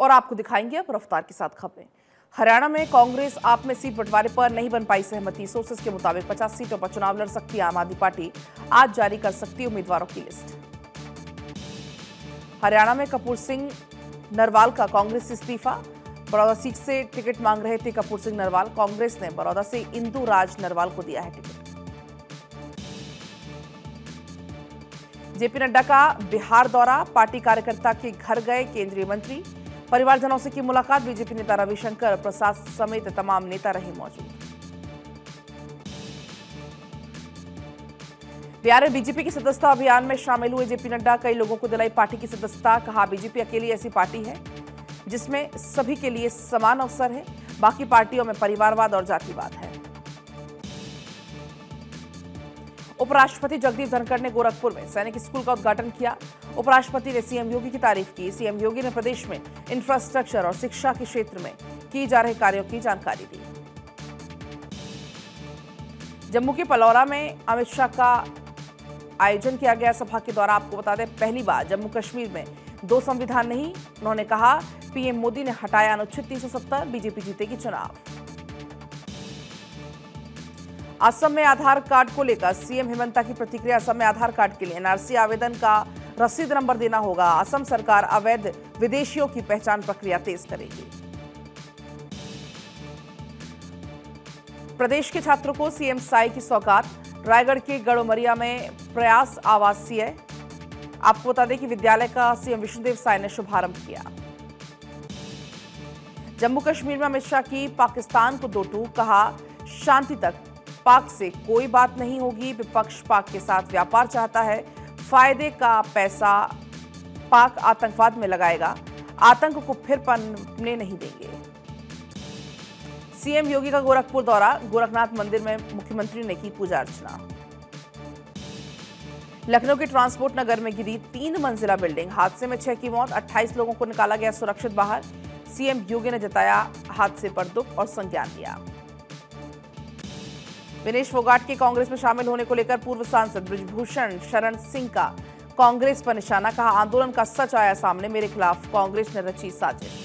और आपको दिखाएंगे अब रफ्तार के साथ खबरें। हरियाणा में कांग्रेस आप में सीट बंटवारे पर नहीं बन पाई सहमति। सोर्सेस के मुताबिक 50 सीटों पर चुनाव लड़ सकती आम आदमी पार्टी, आज जारी कर सकती उम्मीदवारों की लिस्ट। हरियाणा में कपूर सिंह नरवाल का कांग्रेस से इस्तीफा। बड़ौदा सीट से टिकट मांग रहे थे कपूर सिंह नरवाल, कांग्रेस ने बड़ौदा से इंदू राज नरवाल को दिया है टिकट। जेपी नड्डा का बिहार दौरा, पार्टी कार्यकर्ता के घर गए केंद्रीय मंत्री, परिवारजनों से की मुलाकात। बीजेपी नेता रविशंकर प्रसाद समेत तमाम नेता रहे मौजूद। बिहार में बीजेपी की सदस्यता अभियान में शामिल हुए जेपी नड्डा, कई लोगों को दिलाई पार्टी की सदस्यता। कहा, बीजेपी अकेली ऐसी पार्टी है जिसमें सभी के लिए समान अवसर है, बाकी पार्टियों में परिवारवाद और जातिवाद है। उपराष्ट्रपति जगदीप धनखड़ ने गोरखपुर में सैनिक स्कूल का उद्घाटन किया। उपराष्ट्रपति ने सीएम योगी की तारीफ की। सीएम योगी ने प्रदेश में इंफ्रास्ट्रक्चर और शिक्षा के क्षेत्र में किए जा रहे कार्यों की जानकारी दी। जम्मू के पलौरा में अमित शाह का आयोजन किया गया सभा के दौरान, आपको बता दें पहली बार जम्मू कश्मीर में दो संविधान नहीं। उन्होंने कहा, पीएम मोदी ने हटाया अनुच्छेद 370, बीजेपी जीतेगी चुनाव। असम में आधार कार्ड को लेकर सीएम हेमंता की प्रतिक्रिया। असम में आधार कार्ड के लिए एनआरसी आवेदन का रसीद नंबर देना होगा। असम सरकार अवैध विदेशियों की पहचान प्रक्रिया तेज करेगी। प्रदेश के छात्रों को सीएम साय की सौगात। रायगढ़ के गढ़ोमरिया में प्रयास आवासीय। आपको बता दें कि विद्यालय का सीएम विष्णुदेव साय ने शुभारंभ किया। जम्मू कश्मीर में अमित शाह की पाकिस्तान को दो टूक। कहा, शांति तक पाक से कोई बात नहीं होगी। विपक्ष पाक के साथ व्यापार चाहता है, फायदे का पैसा पाक आतंकवाद में लगाएगा, आतंक को फिर पनपने नहीं देंगे। सीएम योगी का गोरखपुर दौरा, गोरखनाथ मंदिर में मुख्यमंत्री ने की पूजा अर्चना। लखनऊ के ट्रांसपोर्ट नगर में गिरी 3 मंजिला बिल्डिंग, हादसे में 6 की मौत, 28 लोगों को निकाला गया सुरक्षित बाहर। सीएम योगी ने जताया हादसे पर दुख और संज्ञान लिया। विनेश वोगाट के कांग्रेस में शामिल होने को लेकर पूर्व सांसद बृजभूषण शरण सिंह का कांग्रेस पर निशाना। कहा, आंदोलन का सच आया सामने, मेरे खिलाफ कांग्रेस ने रची साजिश।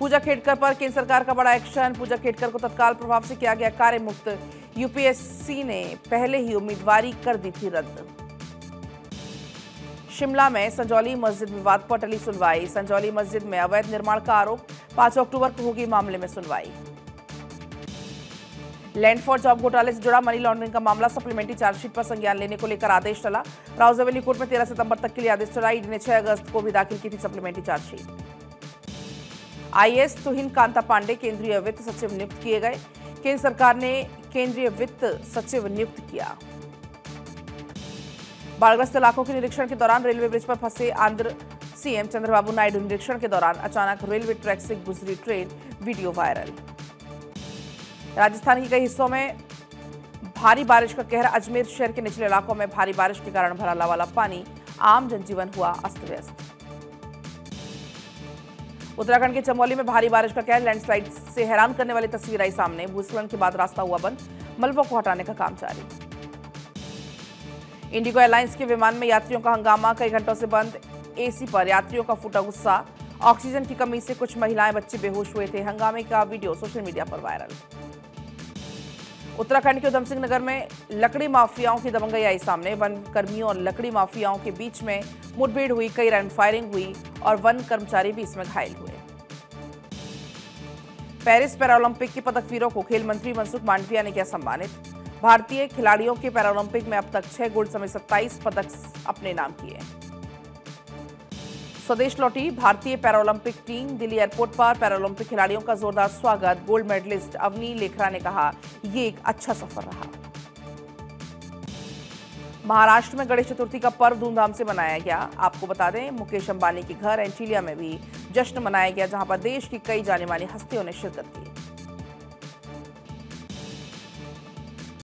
पूजा खेडकर पर केंद्र सरकार का बड़ा एक्शन। पूजा खेडकर को तत्काल प्रभाव से किया गया कार्यमुक्त। यूपीएससी ने पहले ही उम्मीदवारी कर दी थी रद्द। शिमला में संजौली मस्जिद विवाद पर टली सुनवाई। संजौली मस्जिद में अवैध निर्माण का आरोप, 5 अक्टूबर को होगी मामले में सुनवाई। लैंड फॉर जॉब घोटाले से जुड़ा मनी लॉन्ड्रिंग का मामला, सप्लीमेंट्री चार्जशीट पर संज्ञान लेने को लेकर आदेश टला। राउज एवेन्यू कोर्ट में 13 सितंबर तक के लिए आदेश टला। ईडी ने 6 अगस्त को भी दाखिल की थी supplementary chargesheet. IAS Tuhin Kanta Pandey केंद्रीय वित्त सचिव नियुक्त किए गए। केंद्र सरकार ने केंद्रीय वित्त सचिव नियुक्त किया। बाढ़ग्रस्त इलाकों के निरीक्षण के दौरान रेलवे ब्रिज पर फंसे आंध्र सीएम चंद्रबाबू नायडू। निरीक्षण के दौरान अचानक रेलवे ट्रैक से गुजरी ट्रेन, वीडियो वायरल। राजस्थान के कई हिस्सों में भारी बारिश का कहर। अजमेर शहर के निचले इलाकों में भारी बारिश के कारण भरा लावाला पानी, आम जनजीवन हुआ अस्त व्यस्त। उत्तराखंड के चमोली में भारी बारिश का कहर, लैंडस्लाइड से हैरान करने वाली तस्वीर आई सामने। भूस्खलन के बाद रास्ता हुआ बंद, मलबों को हटाने का काम जारी। इंडिगो एयरलाइंस के विमान में यात्रियों का हंगामा, कई घंटों से बंद एसी पर यात्रियों का फूटा गुस्सा। ऑक्सीजन की कमी से कुछ महिलाएं बच्चे बेहोश हुए थे। हंगामे का वीडियो सोशल मीडिया पर वायरल। उत्तराखंड के उधमसिंह नगर में लकड़ी माफियाओं की दबंगई आई सामने। वन कर्मियों और लकड़ी माफियाओं के बीच में मुठभेड़ हुई, कई राउंड फायरिंग हुई और वन कर्मचारी भी इसमें घायल हुए। पेरिस पैरालंपिक के पदकवीरों को खेल मंत्री मनसुख मांडविया ने किया सम्मानित। भारतीय खिलाड़ियों के पैरालंपिक में अब तक 6 गोल्ड समेत 27 पदक अपने नाम किए। स्वदेश लौटी भारतीय पैरालंपिक टीम। दिल्ली एयरपोर्ट पर पैरालंपिक खिलाड़ियों का जोरदार स्वागत। गोल्ड मेडलिस्ट अवनी लेखरा ने कहा, ये एक अच्छा सफर रहा। महाराष्ट्र में गणेश चतुर्थी का पर्व धूमधाम से मनाया गया। आपको बता दें मुकेश अंबानी के घर एंटीलिया में भी जश्न मनाया गया, जहां पर देश की कई जानी मानी हस्तियों ने शिरकत की।